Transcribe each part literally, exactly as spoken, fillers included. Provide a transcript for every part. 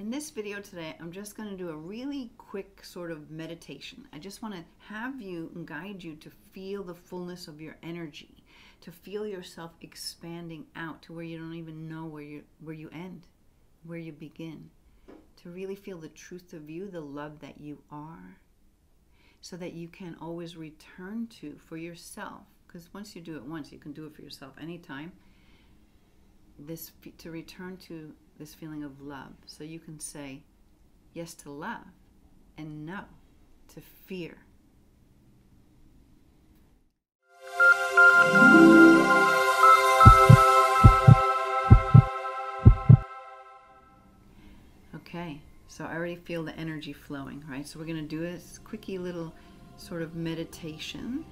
In this video today, I'm just going to do a really quick sort of meditation. I just want to have you and guide you to feel the fullness of your energy, to feel yourself expanding out to where you don't even know where you, where you end, where you begin, to really feel the truth of you, the love that you are, so that you can always return to for yourself. Because once you do it once, you can do it for yourself anytime. This, to return to this feeling of love, so you can say yes to love and no to fear. Okay, so I already feel the energy flowing, right? So we're going to do a quickie little sort of meditation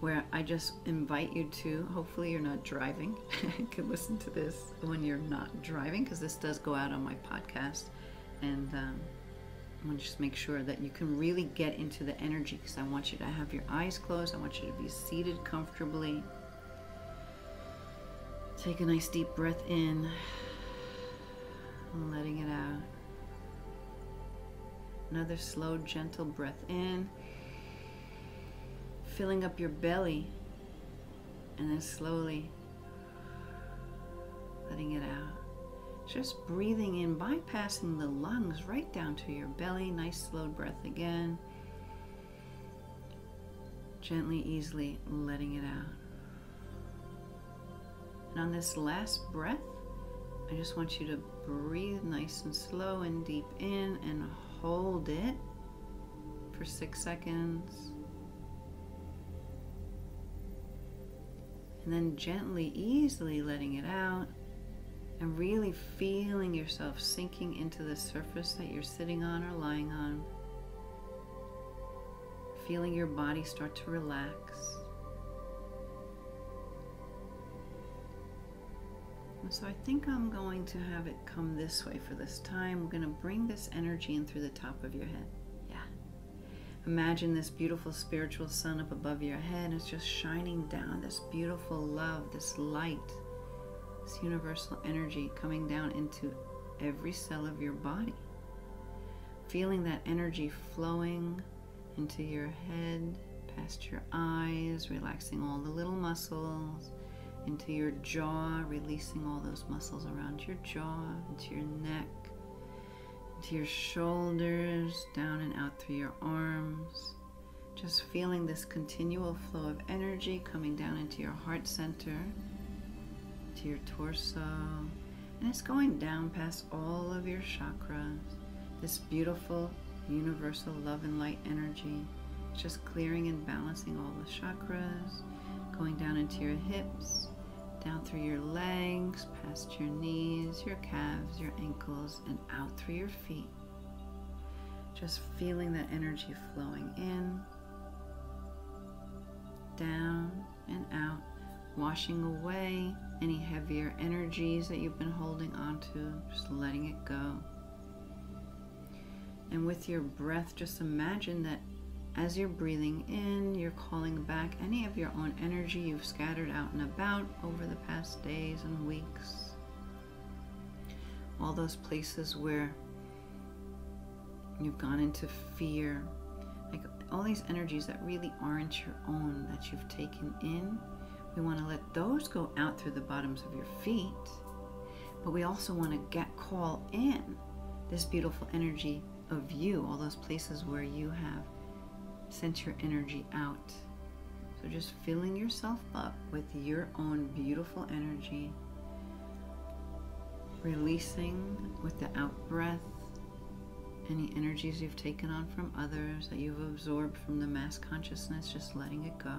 where I just invite you to, hopefully you're not driving. You can listen to this when you're not driving, because this does go out on my podcast. And um, I want to just make sure that you can really get into the energy, because I want you to have your eyes closed. I want you to be seated comfortably. Take a nice deep breath in, letting it out. Another slow, gentle breath in. Filling up your belly, and then slowly letting it out. Just breathing in, bypassing the lungs right down to your belly. Nice slow breath again. Gently, easily letting it out. And on this last breath, I just want you to breathe nice and slow and deep in, and hold it for six seconds. And then gently, easily letting it out, and really feeling yourself sinking into the surface that you're sitting on or lying on. Feeling your body start to relax. And so I think I'm going to have it come this way for this time. We're going to bring this energy in through the top of your head. Imagine this beautiful spiritual sun up above your head. It's just shining down, this beautiful love, this light, this universal energy coming down into every cell of your body. Feeling that energy flowing into your head, past your eyes, relaxing all the little muscles, into your jaw, releasing all those muscles around your jaw, into your neck, to your shoulders, down and out through your arms. Just feeling this continual flow of energy coming down into your heart center, to your torso, and it's going down past all of your chakras. This beautiful universal love and light energy, just clearing and balancing all the chakras, going down into your hips, down through your legs, past your knees, your calves, your ankles, and out through your feet. Just feeling that energy flowing in, down, and out, washing away any heavier energies that you've been holding onto, just letting it go. And with your breath, just imagine that as you're breathing in, you're calling back any of your own energy you've scattered out and about over the past days and weeks. All those places where you've gone into fear, like all these energies that really aren't your own that you've taken in. We want to let those go out through the bottoms of your feet, but we also want to get call in this beautiful energy of you, all those places where you have sent your energy out. So just filling yourself up with your own beautiful energy, releasing with the out breath any energies you've taken on from others, that you've absorbed from the mass consciousness, just letting it go.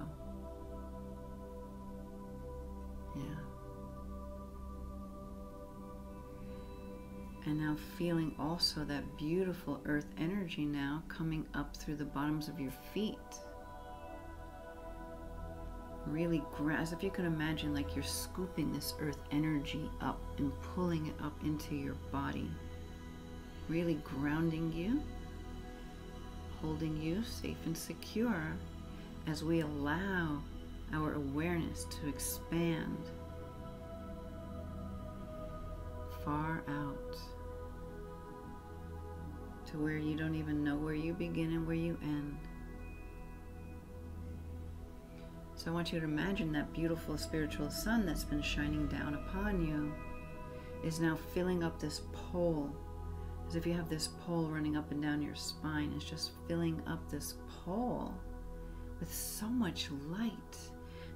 And now feeling also that beautiful earth energy now coming up through the bottoms of your feet. Really grasp, if you can imagine, like you're scooping this earth energy up and pulling it up into your body. Really grounding you, holding you safe and secure as we allow our awareness to expand far out. to where you don't even know where you begin and where you end. So I want you to imagine that beautiful spiritual sun that's been shining down upon you is now filling up this pole, as if you have this pole running up and down your spine. It's just filling up this pole with so much light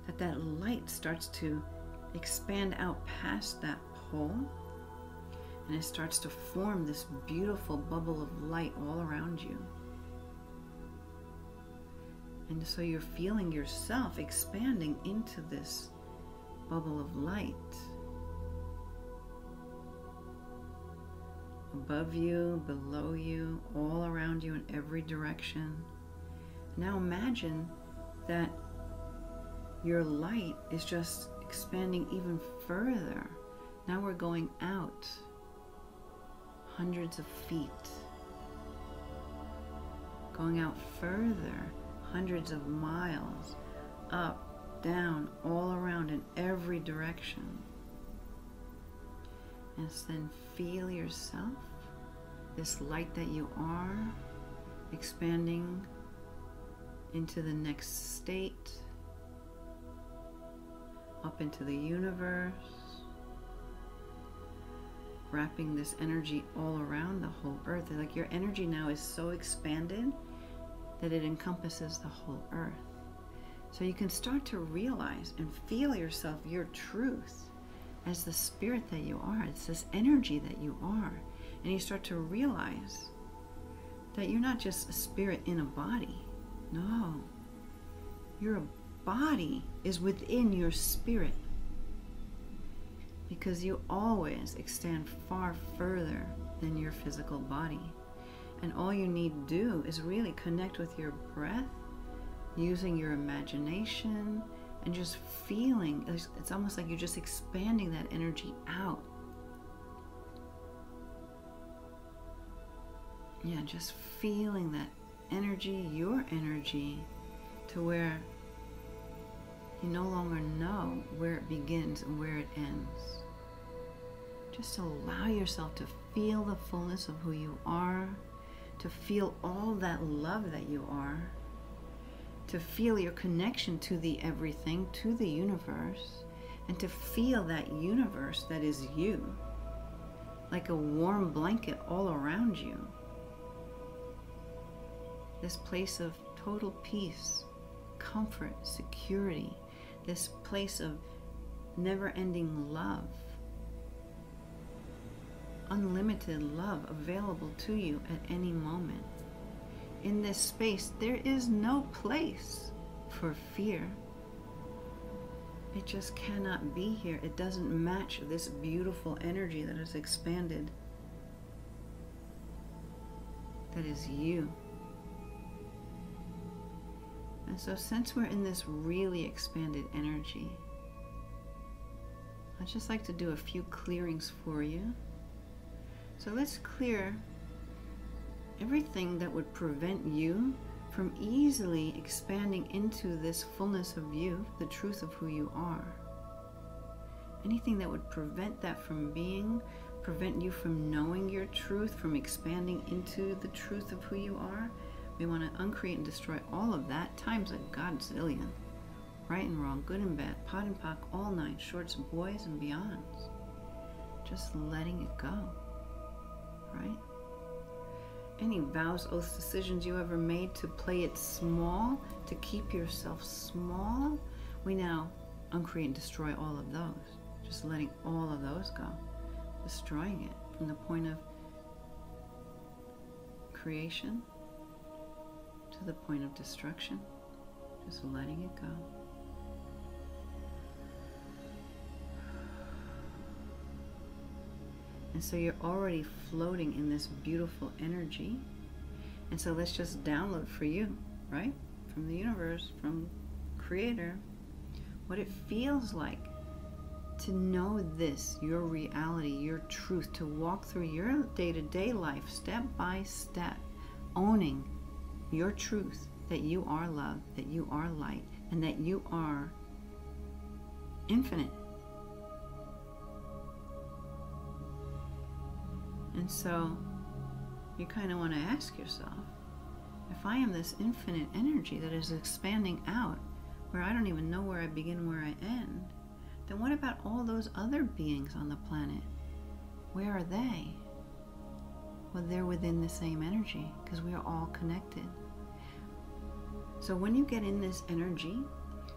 that that light starts to expand out past that pole, and it starts to form this beautiful bubble of light all around you. And so you're feeling yourself expanding into this bubble of light. Above you, below you, all around you in every direction. Now imagine that your light is just expanding even further. Now we're going out hundreds of feet, going out further, hundreds of miles, up, down, all around in every direction. And then feel yourself, this light that you are, expanding into the next state, up into the universe, wrapping this energy all around the whole earth. Like your energy now is so expanded that it encompasses the whole earth. So you can start to realize and feel yourself, your truth, as the spirit that you are. It's this energy that you are. And you start to realize that you're not just a spirit in a body. No. Your body is within your spirit, because you always extend far further than your physical body. And all you need to do is really connect with your breath, using your imagination, and just feeling. It's almost like you're just expanding that energy out. Yeah, just feeling that energy, your energy, to where you no longer know where it begins and where it ends. Just allow yourself to feel the fullness of who you are, to feel all that love that you are, to feel your connection to the everything, to the universe, and to feel that universe that is you, like a warm blanket all around you. This place of total peace, comfort, security, this place of never-ending love, unlimited love available to you at any moment. In this space, there is no place for fear. It just cannot be here. It doesn't match this beautiful energy that is expanded, that is you. And so since we're in this really expanded energy, I'd just like to do a few clearings for you. So let's clear everything that would prevent you from easily expanding into this fullness of you, the truth of who you are. Anything that would prevent that from being, prevent you from knowing your truth, from expanding into the truth of who you are, we want to uncreate and destroy all of that, times a godzillion. Right and wrong, good and bad, pot and pock, all nine, shorts, boys and beyonds. Just letting it go, right? Any vows, oaths, decisions you ever made to play it small, to keep yourself small, we now uncreate and destroy all of those. Just letting all of those go, destroying it from the point of creation to the point of destruction, just letting it go. And so you're already floating in this beautiful energy. And so let's just download for you, right? From the universe, from Creator, what it feels like to know this, your reality, your truth, to walk through your day-to-day life, step by step, owning your truth, that you are love, that you are light, and that you are infinite. And so you kind of want to ask yourself, if I am this infinite energy that is expanding out, where I don't even know where I begin, where I end, then what about all those other beings on the planet? Where are they? Well, they're within the same energy, because we are all connected. So when you get in this energy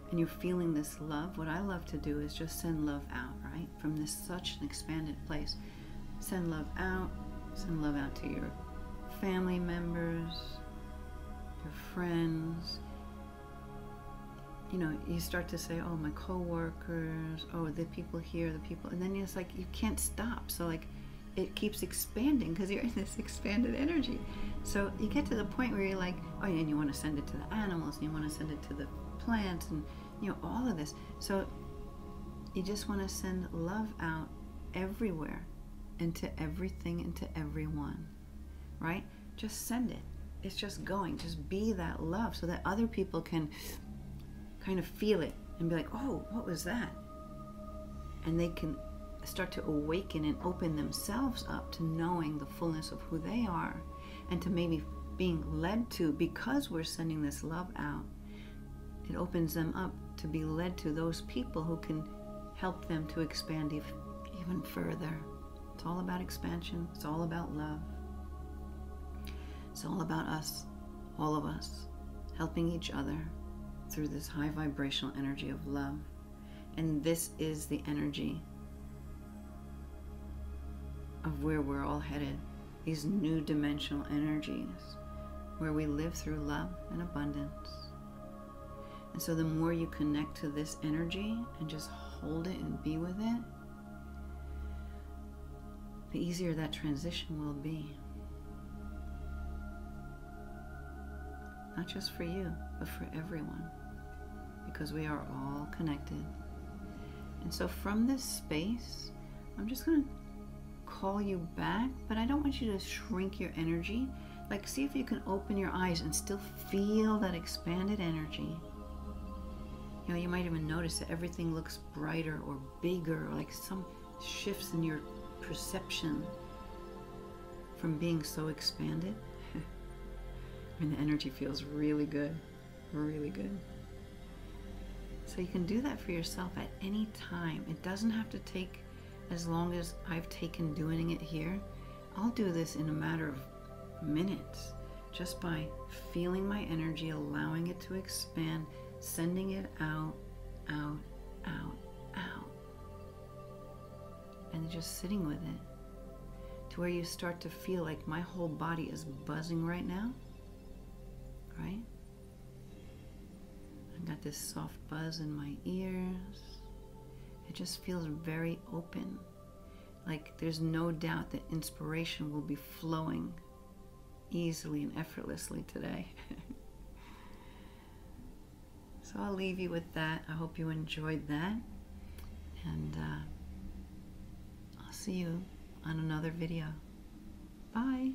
and you're feeling this love, what I love to do is just send love out, right? From this such an expanded place. Send love out, send love out to your family members, your friends. You know, you start to say, oh, my coworkers, oh, the people here, the people, and then it's like you can't stop. So like it keeps expanding because you're in this expanded energy. So you get to the point where you're like, oh yeah, and you want to send it to the animals, and you want to send it to the plants, and you know, all of this. So you just want to send love out everywhere, into everything, into everyone, right? Just send it. It's just going, just be that love so that other people can kind of feel it and be like, oh, what was that? And they can start to awaken and open themselves up to knowing the fullness of who they are, and to maybe being led to, because we're sending this love out, it opens them up to be led to those people who can help them to expand even further. It's all about expansion. It's all about love. It's all about us, all of us, helping each other through this high vibrational energy of love. And this is the energy of where we're all headed, these new dimensional energies, where we live through love and abundance. And so the more you connect to this energy and just hold it and be with it, the easier that transition will be. Not just for you, but for everyone, because we are all connected. And so from this space, I'm just going to call you back, but I don't want you to shrink your energy. Like, see if you can open your eyes and still feel that expanded energy. You know, you might even notice that everything looks brighter or bigger, or like some shifts in your perception from being so expanded. I mean, the energy feels really good, really good. So you can do that for yourself at any time. It doesn't have to take as long as I've taken doing it here. I'll do this in a matter of minutes, just by feeling my energy, allowing it to expand, sending it out, out, out, out. And just sitting with it, to where you start to feel like my whole body is buzzing right now. Right? I've got this soft buzz in my ears. It just feels very open. Like there's no doubt that inspiration will be flowing easily and effortlessly today. So I'll leave you with that. I hope you enjoyed that. And uh, I'll see you on another video. Bye.